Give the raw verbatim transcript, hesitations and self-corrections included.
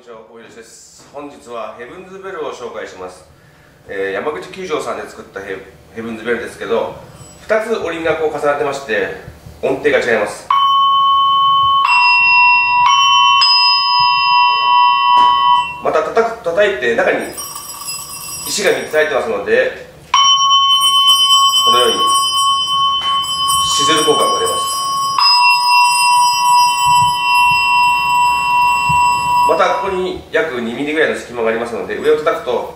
にちは、大井です。本日はヘブンズベルを紹介します、えー、山口球場さんで作った ヘ, ヘブンズベルですけど、ふたつお輪郭を重ねてまして音程が違います。また叩く叩いて中に石がみっつ入ってますので、このようにシズル効果が出ます。またここに約にミリぐらいの隙間がありますので、上を叩くと